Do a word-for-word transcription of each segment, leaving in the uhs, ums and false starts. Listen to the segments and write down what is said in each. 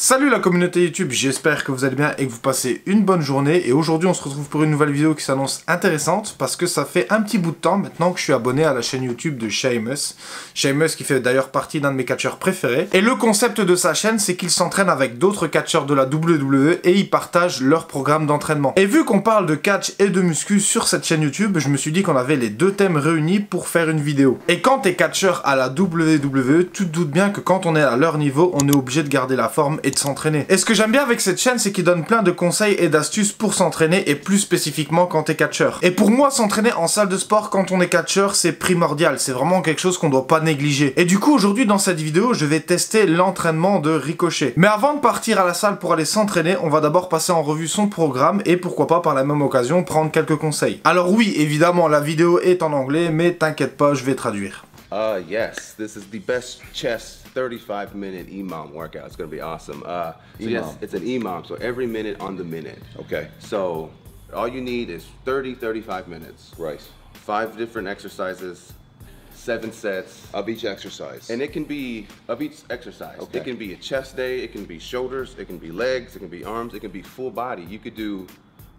Salut la communauté YouTube, j'espère que vous allez bien et que vous passez une bonne journée. Et aujourd'hui on se retrouve pour une nouvelle vidéo qui s'annonce intéressante, parce que ça fait un petit bout de temps maintenant que je suis abonné à la chaîne YouTube de Sheamus. Sheamus qui fait d'ailleurs partie d'un de mes catcheurs préférés. Et le concept de sa chaîne, c'est qu'il s'entraîne avec d'autres catcheurs de la W W E et ils partagent leur programme d'entraînement. Et vu qu'on parle de catch et de muscu sur cette chaîne YouTube, je me suis dit qu'on avait les deux thèmes réunis pour faire une vidéo. Et quand t'es catcheur à la W W E, tu te doutes bien que quand on est à leur niveau, on est obligé de garder la forme et de s'entraîner. Et ce que j'aime bien avec cette chaîne, c'est qu'il donne plein de conseils et d'astuces pour s'entraîner, et plus spécifiquement quand t'es catcheur. Et pour moi, s'entraîner en salle de sport quand on est catcheur, c'est primordial, c'est vraiment quelque chose qu'on doit pas négliger. Et du coup, aujourd'hui dans cette vidéo, je vais tester l'entraînement de Ricochet. Mais avant de partir à la salle pour aller s'entraîner, on va d'abord passer en revue son programme et pourquoi pas par la même occasion prendre quelques conseils. Alors oui, évidemment, la vidéo est en anglais, mais t'inquiète pas, je vais traduire. Uh, yes, this is the best chest thirty-five minute E M O M workout. It's gonna be awesome. Uh, yes, it's an E M O M, so every minute on the minute. Okay. So all you need is thirty, thirty-five minutes. Right. Five different exercises, seven sets. Of each exercise. And it can be, of each exercise. Okay. It can be a chest day, it can be shoulders, it can be legs, it can be arms, it can be full body. You could do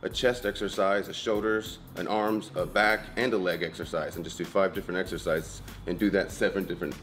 a chest exercise, a shoulders, an arms, a back, and a leg exercise, and just do five different exercises, and do that seven different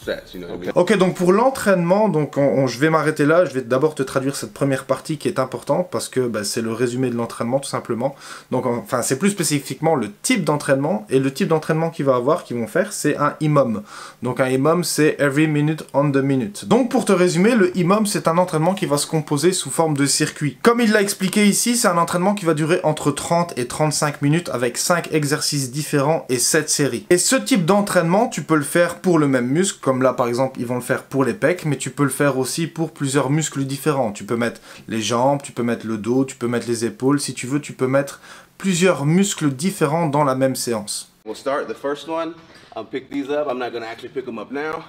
sets, you know what I mean? Ok, donc pour l'entraînement, donc on, on, je vais m'arrêter là, je vais d'abord te traduire cette première partie qui est importante, parce que bah, c'est le résumé de l'entraînement tout simplement. Donc enfin, c'est plus spécifiquement le type d'entraînement, et le type d'entraînement qu'ils vont avoir, qu'ils vont faire, c'est un E M O M. Donc un E M O M, c'est every minute on the minute. Donc pour te résumer, le E M O M, c'est un entraînement qui va se composer sous forme de circuit. Comme il l'a expliqué ici, c'est un entraînement qui va durer entre trente et trente-cinq minutes avec cinq exercices différents et sept séries. Et ce type d'entraînement, tu peux le faire pour le même muscle, comme là par exemple ils vont le faire pour les pecs, mais tu peux le faire aussi pour plusieurs muscles différents. Tu peux mettre les jambes, tu peux mettre le dos, tu peux mettre les épaules. Si tu veux, tu peux mettre plusieurs muscles différents dans la même séance. We'll start the first one. I'll pick these up. I'm not going to actually pick them up now.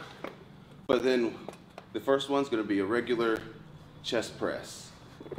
But then the first one's going to be a regular chest press.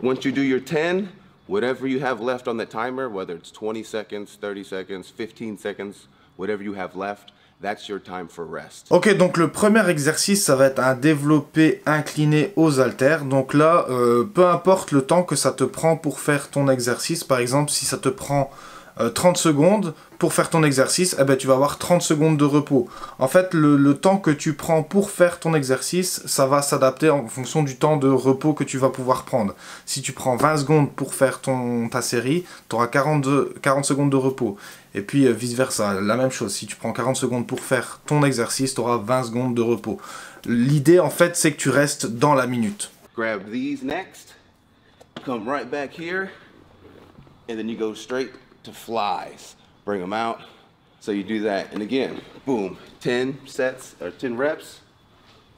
Once you do your ten, whatever you have left on the timer, whether it's twenty seconds, thirty seconds, fifteen seconds, whatever you have left, that's your time for rest. Ok, donc le premier exercice, ça va être un développé incliné aux haltères. Donc là, euh, peu importe le temps que ça te prend pour faire ton exercice. Par exemple, si ça te prend euh, trente secondes pour faire ton exercice, eh ben, tu vas avoir trente secondes de repos. En fait, le, le temps que tu prends pour faire ton exercice, ça va s'adapter en fonction du temps de repos que tu vas pouvoir prendre. Si tu prends vingt secondes pour faire ton, ta série, tu auras quarante secondes de repos. Et puis euh, vice versa, la même chose, si tu prends quarante secondes pour faire ton exercice, tu auras vingt secondes de repos. L'idée en fait, c'est que tu restes dans la minute. Grab these next, come right back here, and then you go straight to flies. Bring them out, so you do that, and again, boom, ten sets, or ten reps,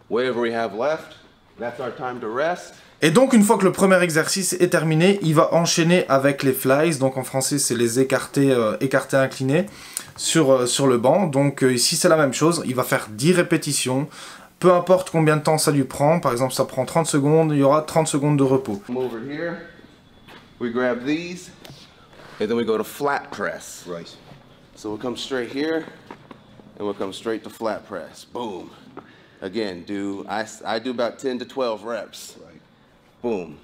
whatever we have left, that's our time to rest. Et donc une fois que le premier exercice est terminé, il va enchaîner avec les flies, donc en français c'est les écartés, euh, écartés inclinés sur, euh, sur le banc. Donc euh, ici c'est la même chose, il va faire dix répétitions, peu importe combien de temps ça lui prend, par exemple ça prend trente secondes, il y aura trente secondes de repos. Come over here, we grab these, and then we go to flat press. Right. So we'll come straight here, and we'll come straight to flat press. Boom. Again, do, I, I do about ten to twelve reps. Right. Boom.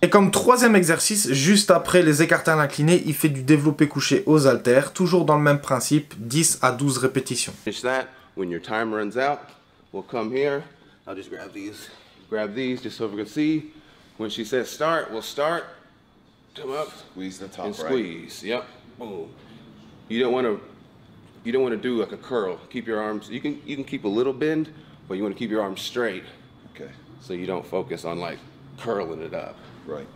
Et comme troisième exercice, juste après les écartés à l'incliné, il fait du développé couché aux haltères, toujours dans le même principe, dix à douze répétitions. Finish that. When your time runs out, we'll come here. I'll just grab these. Grab these just so we can see. When she says start, we'll start. Come up. Squeeze the top and squeeze. Right. Yep. Boom. You don't want to you don't want to do like a curl. Keep your arms. You can you can keep a little bend, but you want to keep your arms straight. Okay. So you don't focus on like curling it up. Right.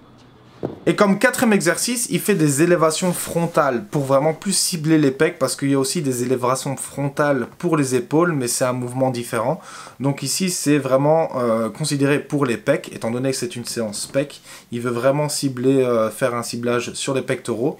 Et comme quatrième exercice, il fait des élévations frontales pour vraiment plus cibler les pecs, parce qu'il y a aussi des élévations frontales pour les épaules, mais c'est un mouvement différent. Donc ici, c'est vraiment euh, considéré pour les pecs, étant donné que c'est une séance pec, il veut vraiment cibler, euh, faire un ciblage sur les pectoraux.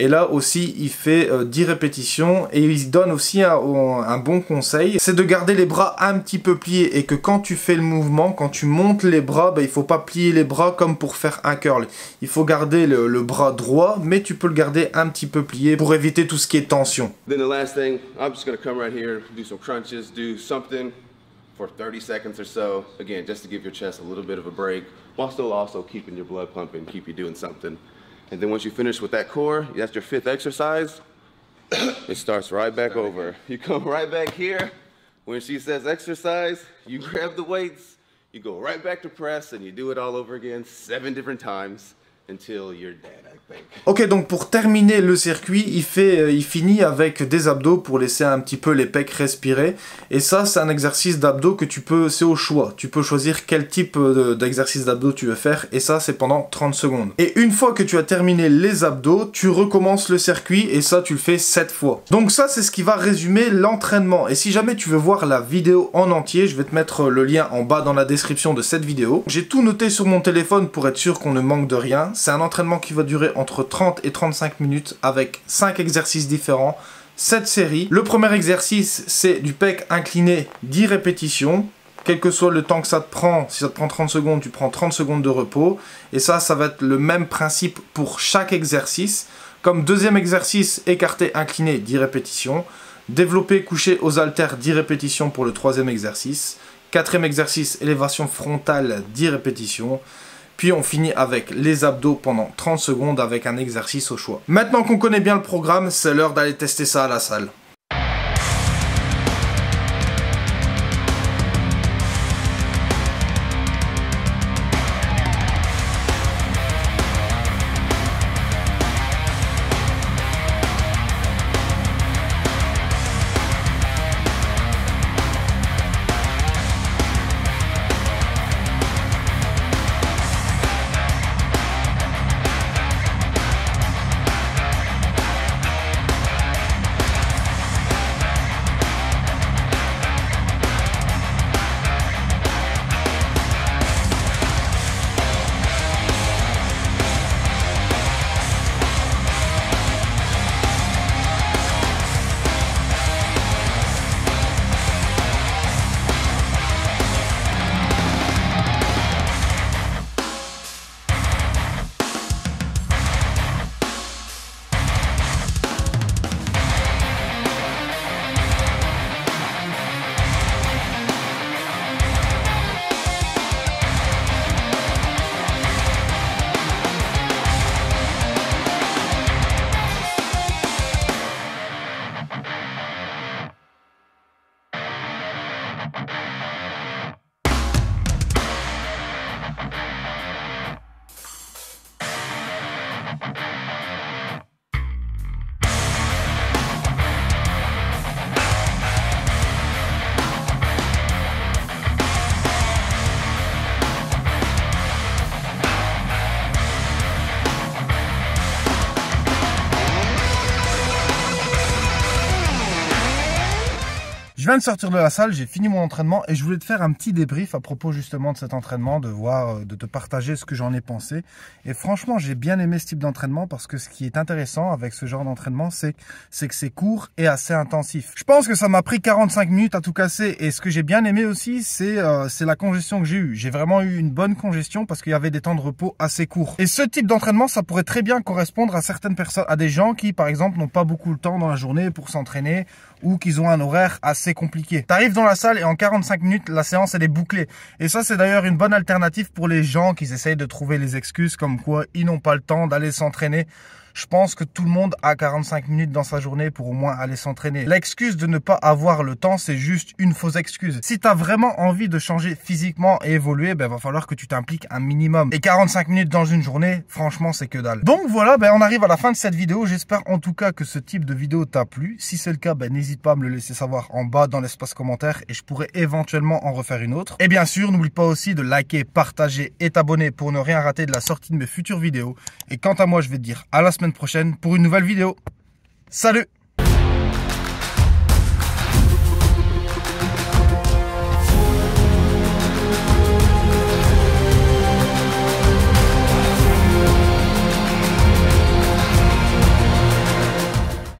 Et là aussi, il fait euh, dix répétitions et il donne aussi un, un bon conseil, c'est de garder les bras un petit peu pliés, et que quand tu fais le mouvement, quand tu montes les bras, bah, il ne faut pas plier les bras comme pour faire un curl. Il faut garder le, le bras droit, mais tu peux le garder un petit peu plié pour éviter tout ce qui est tension. Then the last thing, I'm just gonna come right here, do some crunches, do something for thirty seconds or so, again, just to give your chest a little bit of a break, while still also keeping your blood pumping, keep you doing something. And then once you finish with that core, that's your fifth exercise, it starts right back Start over. Again. You come right back here. When she says exercise, you grab the weights, you go right back to press, and you do it all over again seven different times. Until you're dead, I think. Ok, donc pour terminer le circuit, il, fait, euh, il finit avec des abdos pour laisser un petit peu les pecs respirer. Et ça, c'est un exercice d'abdos que tu peux, c'est au choix. Tu peux choisir quel type euh, d'exercice d'abdos tu veux faire. Et ça, c'est pendant trente secondes. Et une fois que tu as terminé les abdos, tu recommences le circuit. Et ça, tu le fais sept fois. Donc ça, c'est ce qui va résumer l'entraînement. Et si jamais tu veux voir la vidéo en entier, je vais te mettre le lien en bas dans la description de cette vidéo. J'ai tout noté sur mon téléphone pour être sûr qu'on ne manque de rien. C'est un entraînement qui va durer entre trente et trente-cinq minutes avec cinq exercices différents, sept séries. Le premier exercice, c'est du pec incliné, dix répétitions. Quel que soit le temps que ça te prend, si ça te prend trente secondes, tu prends trente secondes de repos. Et ça, ça va être le même principe pour chaque exercice. Comme deuxième exercice, écarté incliné, dix répétitions. Développé couché aux haltères, dix répétitions pour le troisième exercice. Quatrième exercice, élévation frontale, dix répétitions. Puis on finit avec les abdos pendant trente secondes avec un exercice au choix. Maintenant qu'on connaît bien le programme, c'est l'heure d'aller tester ça à la salle. Je viens de sortir de la salle, j'ai fini mon entraînement et je voulais te faire un petit débrief à propos justement de cet entraînement, de voir, de te partager ce que j'en ai pensé. Et franchement, j'ai bien aimé ce type d'entraînement parce que ce qui est intéressant avec ce genre d'entraînement, c'est que c'est court et assez intensif. Je pense que ça m'a pris quarante-cinq minutes à tout casser. Et ce que j'ai bien aimé aussi, c'est euh, la congestion que j'ai eue. J'ai vraiment eu une bonne congestion parce qu'il y avait des temps de repos assez courts. Et ce type d'entraînement, ça pourrait très bien correspondre à certaines personnes, à des gens qui, par exemple, n'ont pas beaucoup le temps dans la journée pour s'entraîner ou qu'ils ont un horaire assez compliqué. T'arrives dans la salle et en quarante-cinq minutes, la séance elle est bouclée. Et ça, c'est d'ailleurs une bonne alternative pour les gens qui essayent de trouver les excuses comme quoi ils n'ont pas le temps d'aller s'entraîner. Je pense que tout le monde a quarante-cinq minutes dans sa journée pour au moins aller s'entraîner. L'excuse de ne pas avoir le temps, c'est juste une fausse excuse. Si tu as vraiment envie de changer physiquement et évoluer, ben va falloir que tu t'impliques un minimum. Et quarante-cinq minutes dans une journée, franchement, c'est que dalle. Donc voilà, ben on arrive à la fin de cette vidéo. J'espère en tout cas que ce type de vidéo t'a plu. Si c'est le cas, ben n'hésite pas à me le laisser savoir en bas dans l'espace commentaire et je pourrais éventuellement en refaire une autre. Et bien sûr, n'oublie pas aussi de liker, partager et t'abonner pour ne rien rater de la sortie de mes futures vidéos. Et quant à moi, je vais te dire à la semaine prochaine pour une nouvelle vidéo. Salut!